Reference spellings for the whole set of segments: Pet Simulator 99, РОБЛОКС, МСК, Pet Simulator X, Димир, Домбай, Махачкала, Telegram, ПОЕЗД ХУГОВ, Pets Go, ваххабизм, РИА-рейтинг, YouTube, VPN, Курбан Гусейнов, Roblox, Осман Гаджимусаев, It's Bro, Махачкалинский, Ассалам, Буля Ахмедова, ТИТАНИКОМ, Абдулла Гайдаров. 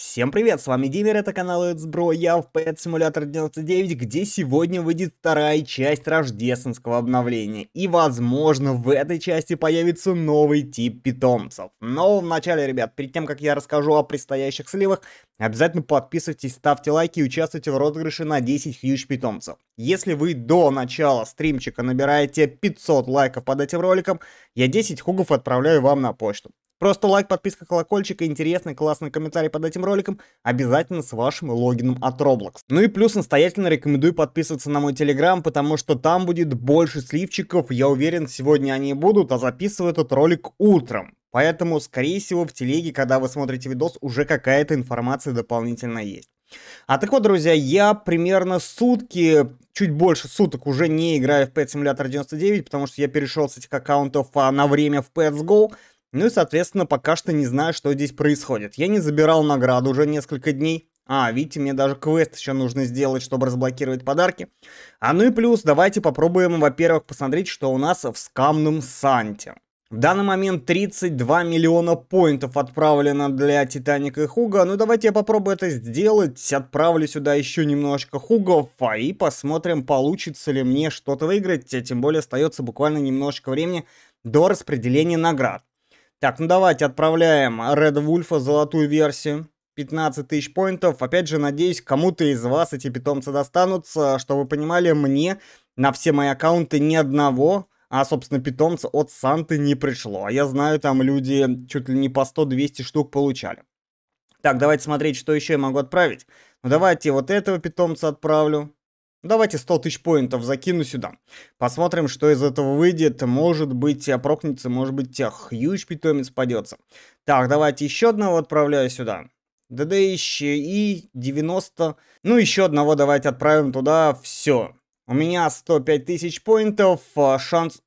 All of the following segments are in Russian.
Всем привет, с вами Димир, это канал It's Bro, я в Pet Simulator 99, где сегодня выйдет вторая часть рождественского обновления. И возможно в этой части появится новый тип питомцев. Но вначале, ребят, перед тем как я расскажу о предстоящих сливах, обязательно подписывайтесь, ставьте лайки и участвуйте в розыгрыше на 10 хьюж питомцев. Если вы до начала стримчика набираете 500 лайков под этим роликом, я 10 хугов отправляю вам на почту. Просто лайк, подписка, колокольчик и интересный классный комментарий под этим роликом обязательно с вашим логином от Roblox. Ну и плюс настоятельно рекомендую подписываться на мой Telegram, потому что там будет больше сливчиков, я уверен, сегодня они будут, а записываю этот ролик утром. Поэтому, скорее всего, в телеге, когда вы смотрите видос, уже какая-то информация дополнительно есть. А так вот, друзья, я примерно сутки, чуть больше суток уже не играю в Pet Simulator 99, потому что я перешел с этих аккаунтов на время в Pets Go. Ну и, соответственно, пока что не знаю, что здесь происходит. Я не забирал награду уже несколько дней. Видите, мне даже квест еще нужно сделать, чтобы разблокировать подарки. Ну и плюс, давайте попробуем, во-первых, посмотреть, что у нас в скамном Санте. В данный момент 32 миллиона поинтов отправлено для Титаника и Хуга. Ну давайте я попробую это сделать. Отправлю сюда еще немножко Хугов и посмотрим, получится ли мне что-то выиграть. Тем более, остается буквально немножко времени до распределения наград. Так, ну давайте отправляем Реда Вульфа, золотую версию, 15 тысяч поинтов. Опять же, надеюсь, кому-то из вас эти питомцы достанутся. Чтобы вы понимали, мне на все мои аккаунты ни одного, собственно, питомца от Санты не пришло. А я знаю, там люди чуть ли не по 100-200 штук получали. Так, давайте смотреть, что еще я могу отправить. Ну давайте вот этого питомца отправлю. Давайте 100 тысяч поинтов закину сюда. Посмотрим, что из этого выйдет. Может быть, прокнется, может быть, хьюж питомец падется. Так, давайте еще одного отправляю сюда. ДД и 90. Ну, еще одного давайте отправим туда. Все. У меня 105 тысяч поинтов. Шанс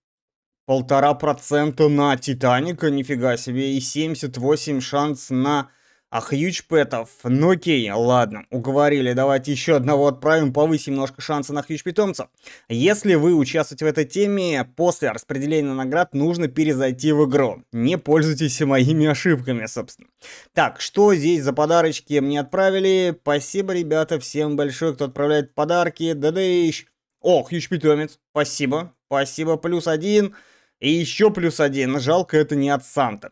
1,5% на Титаника. Нифига себе. И 78 шанс на... хьюж пэтов. Ну окей, ладно, уговорили. Давайте еще одного отправим, повысим немножко шансы на хьюж питомца. Если вы участвуете в этой теме, после распределения наград нужно перезайти в игру. Не пользуйтесь моими ошибками, собственно. Так, что здесь за подарочки мне отправили? Спасибо, ребята, всем большое, кто отправляет подарки. Да-дэйщ. О, хьюж питомец. Спасибо. Спасибо, +1. И еще +1. Жалко, это не от Санта.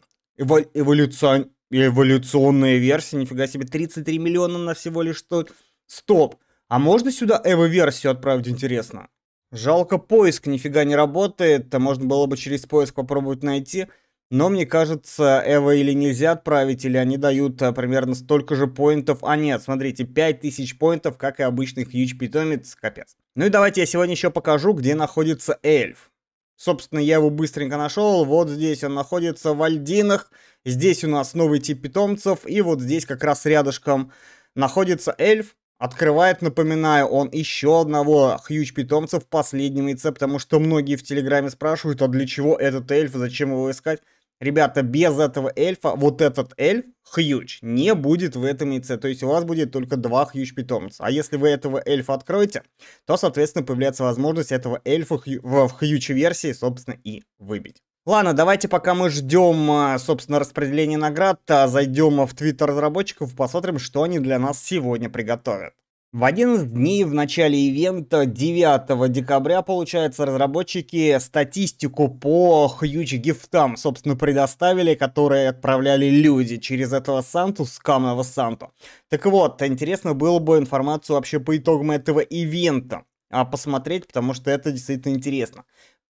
Эволюционная версия, нифига себе, 33 миллиона на всего лишь что. Стоп, а можно сюда эво-версию отправить, интересно? Жалко, поиск нифига не работает, можно было бы через поиск попробовать найти, но мне кажется, эво или нельзя отправить, или они дают примерно столько же поинтов, нет, смотрите, 5000 поинтов, как и обычный хьюж питомец, капец. Ну и давайте я сегодня еще покажу, где находится эльф. Собственно, я его быстренько нашел, вот здесь он находится в Альдинах, здесь у нас новый тип питомцев, и вот здесь как раз рядышком находится эльф, открывает, напоминаю, он еще одного хьюж питомца в последнем яйце, потому что многие в Телеграме спрашивают, для чего этот эльф, зачем его искать. Ребята, без этого эльфа, вот этот эльф, хьюж, не будет в этом яйце, то есть у вас будет только 2 хьюж питомца. А если вы этого эльфа откроете, то, соответственно, появляется возможность этого эльфа в хьюж версии, собственно, и выбить. Ладно, давайте пока мы ждем, собственно, распределения наград, зайдем в твиттер разработчиков и посмотрим, что они для нас сегодня приготовят. В один из дней в начале ивента 9 декабря, получается, разработчики статистику по хьюж гифтам, собственно, предоставили, которые отправляли люди через этого Санту, скамного Санту. Так вот, интересно было бы информацию вообще по итогам этого ивента посмотреть, потому что это действительно интересно.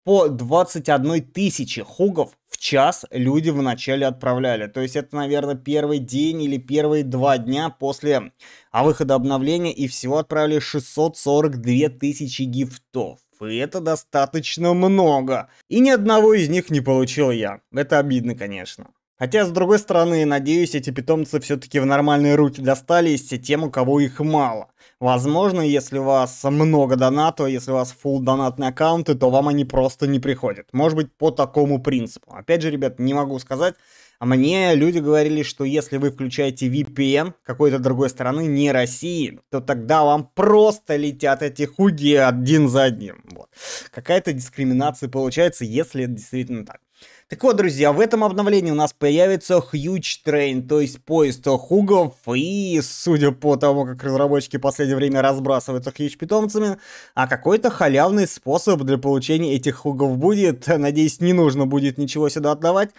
По 21 тысячи хугов в час люди вначале отправляли. То есть это, наверное, первый день или первые 2 дня после выхода обновления. И всего отправили 642 тысячи гифтов. И это достаточно много. И ни одного из них не получил я. Это обидно, конечно. Хотя, с другой стороны, надеюсь, эти питомцы все-таки в нормальные руки достались тем, у кого их мало. Возможно, если у вас много донатов, если у вас фулл донатные аккаунты, то вам они просто не приходят. Может быть, по такому принципу. Опять же, ребят, не могу сказать. Мне люди говорили, что если вы включаете VPN какой-то другой страны, не России, то тогда вам просто летят эти хуги один за одним. Вот. Какая-то дискриминация получается, если это действительно так. Так вот, друзья, в этом обновлении у нас появится Huge Train, то есть поезд Хугов, и судя по тому, как разработчики в последнее время разбрасываются Huge-питомцами, а какой-то халявный способ для получения этих Хугов будет, надеюсь, не нужно будет ничего сюда отдавать,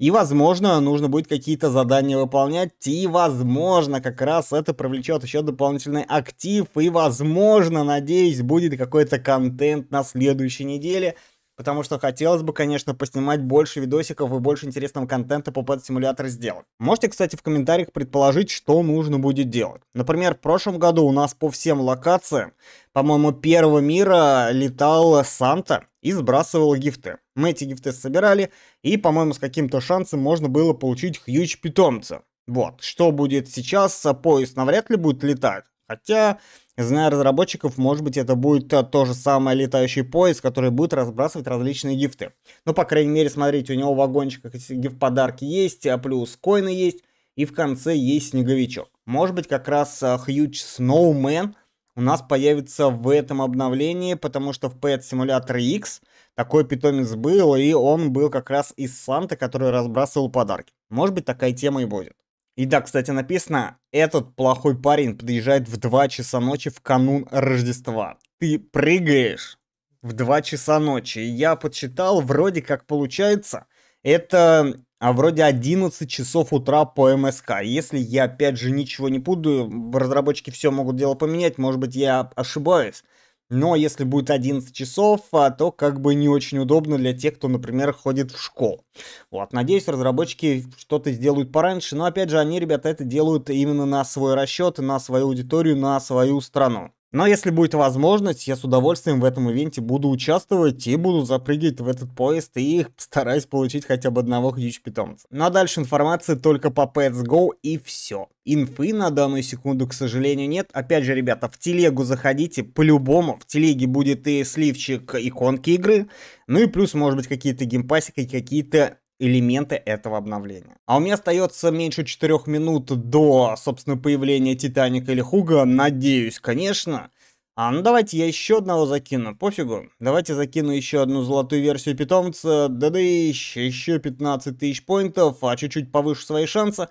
и, возможно, нужно будет какие-то задания выполнять, и, возможно, как раз это привлечет еще дополнительный актив, и, возможно, надеюсь, будет какой-то контент на следующей неделе. Потому что хотелось бы, конечно, поснимать больше видосиков и больше интересного контента по Pet Simulator сделать. Можете, кстати, в комментариях предположить, что нужно будет делать. Например, в прошлом году у нас по всем локациям, по-моему, первого мира летал Санта и сбрасывал гифты. Мы эти гифты собирали, и, по-моему, с каким-то шансом можно было получить Huge питомца. Вот, что будет сейчас, поезд навряд ли будет летать. Хотя, зная разработчиков, может быть, это будет то же самое летающий поезд, который будет разбрасывать различные гифты. Ну, по крайней мере, смотрите, у него в вагончиках гифт-подарки есть, а плюс коины есть, и в конце есть снеговичок. Может быть, как раз Huge Snowman у нас появится в этом обновлении, потому что в Pet Simulator X такой питомец был, и он был как раз из Санты, который разбрасывал подарки. Может быть, такая тема и будет. И да, кстати, написано, этот плохой парень подъезжает в 2 часа ночи в канун Рождества. Ты прыгаешь в 2 часа ночи. Я подсчитал, вроде как получается, это вроде 11 часов утра по МСК. Если я опять же ничего не путаю, разработчики все могут дело поменять, может быть, я ошибаюсь. Но если будет 11 часов, то как бы не очень удобно для тех, кто, например, ходит в школу. Вот, надеюсь, разработчики что-то сделают пораньше, но опять же, они, ребята, это делают именно на свой расчет, на свою аудиторию, на свою страну. Но если будет возможность, я с удовольствием в этом ивенте буду участвовать и буду запрыгивать в этот поезд и стараюсь получить хотя бы одного Huge питомца. Ну а дальше информация только по Pets Go и все. Инфы на данную секунду, к сожалению, нет. Опять же, ребята, в телегу заходите по-любому. В телеге будет и сливчик иконки игры, ну и плюс, может быть, какие-то геймпасики и какие-то элементы этого обновления. А у меня остается меньше 4 минут до, собственно, появления Титаника или Хуга, надеюсь, конечно. А ну давайте я еще одного закину, пофигу. Давайте закину еще одну золотую версию питомца, да-да, еще 15 тысяч поинтов, а чуть-чуть повыше свои шансы.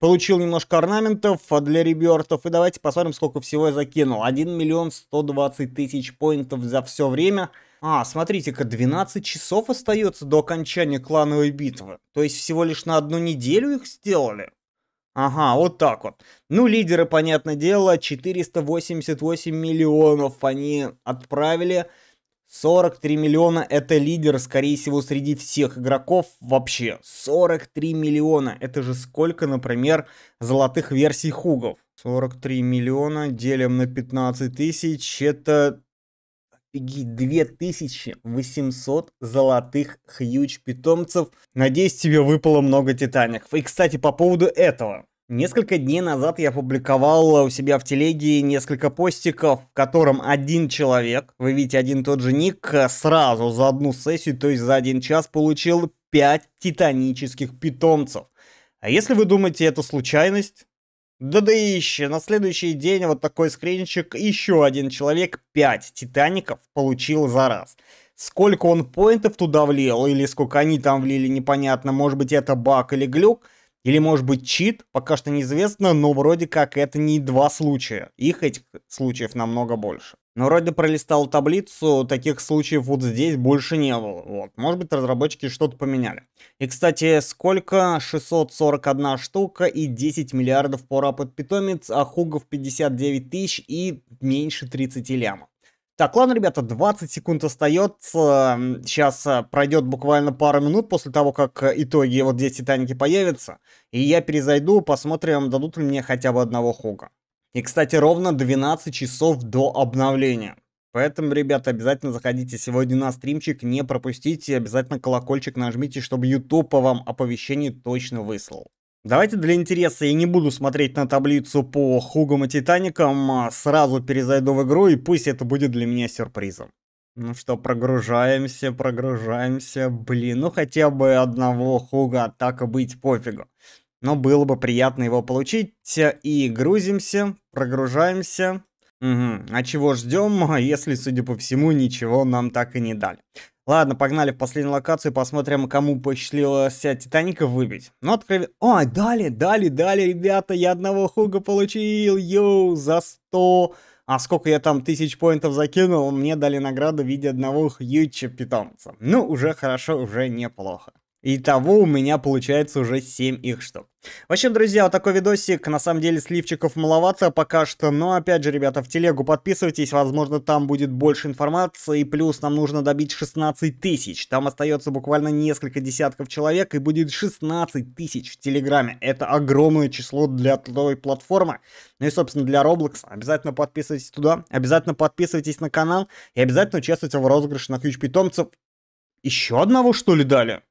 Получил немножко орнаментов для ребертов, и давайте посмотрим, сколько всего я закинул. 1 120 000 поинтов за все время. А, смотрите-ка, 12 часов остается до окончания клановой битвы. То есть всего лишь на 1 неделю их сделали? Ага, вот так вот. Ну, лидеры, понятное дело, 488 миллионов они отправили. 43 миллиона это лидер, скорее всего, среди всех игроков вообще. 43 миллиона, это же сколько, например, золотых версий хугов? 43 миллиона делим на 15 тысяч, это... 2800 золотых Huge питомцев. Надеюсь, тебе выпало много титаников. И, кстати, по поводу этого. Несколько дней назад я опубликовал у себя в телеге несколько постиков, в котором один человек, вы видите, один и тот же ник, сразу за 1 сессию, то есть за 1 час, получил 5 титанических питомцев. А если вы думаете, это случайность? Да-да еще, на следующий день вот такой скринчик, еще 1 человек 5 титаников получил за раз. Сколько он поинтов туда влил, или сколько они там влили, непонятно, может быть, это баг или глюк, или может быть чит, пока что неизвестно, но вроде как это не 2 случая, их этих случаев намного больше. Но вроде пролистал таблицу, таких случаев вот здесь больше не было. Вот. Может быть, разработчики что-то поменяли. И, кстати, сколько? 641 штука и 10 миллиардов пора под питомец, а хугов 59 тысяч и меньше 30 лямов. Так, ладно, ребята, 20 секунд остается. Сейчас пройдет буквально пару минут после того, как итоги вот здесь титаники появятся. И я перезайду, посмотрим, дадут ли мне хотя бы одного хуга. И, кстати, ровно 12 часов до обновления. Поэтому, ребята, обязательно заходите сегодня на стримчик, не пропустите, обязательно колокольчик нажмите, чтобы YouTube вам оповещение точно выслал. Давайте для интереса я не буду смотреть на таблицу по Хугам и Титаникам, сразу перезайду в игру, и пусть это будет для меня сюрпризом. Ну что, прогружаемся, прогружаемся, блин, ну хотя бы одного Хуга, так и быть, пофигу. Но было бы приятно его получить. И грузимся, прогружаемся. Угу. А чего ждем, если, судя по всему, ничего нам так и не дали? Ладно, погнали в последнюю локацию, посмотрим, кому посчастливилось Титаника выбить. Ну, открыли... Ой, дали, ребята, я одного Хуга получил, йоу, за 100. А сколько я там тысяч поинтов закинул, мне дали награду в виде одного хьюча-питомца. Ну, уже хорошо, уже неплохо. Итого у меня получается уже 7 их штук. В общем, друзья, вот такой видосик. На самом деле сливчиков маловато пока что. Но опять же, ребята, в телегу подписывайтесь. Возможно, там будет больше информации. Плюс нам нужно добить 16 тысяч. Там остается буквально несколько десятков человек. И будет 16 тысяч в телеграме. Это огромное число для той платформы. Ну и, собственно, для Roblox. Обязательно подписывайтесь туда. Обязательно подписывайтесь на канал. И обязательно участвуйте в розыгрыше на хьюч-питомцев. Еще одного, что ли, дали?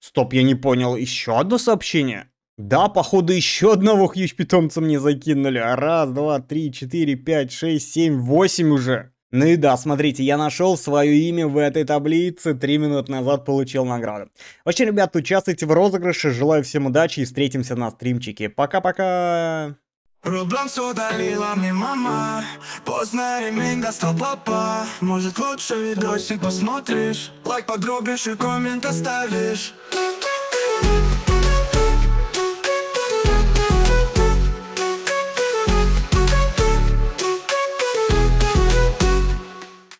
Стоп, я не понял, еще одно сообщение? Да, походу, еще одного хьюч-питомца мне закинули. Раз, два, три, четыре, пять, шесть, семь, восемь уже. Ну и да, смотрите, я нашел свое имя в этой таблице, 3 минут назад получил награду. Вообще, ребят, участвуйте в розыгрыше, желаю всем удачи и встретимся на стримчике. Пока-пока! Роблокс удалила мне мама, поздно ремень достал папа. Может, лучше видосик посмотришь, лайк подрубишь и коммент оставишь.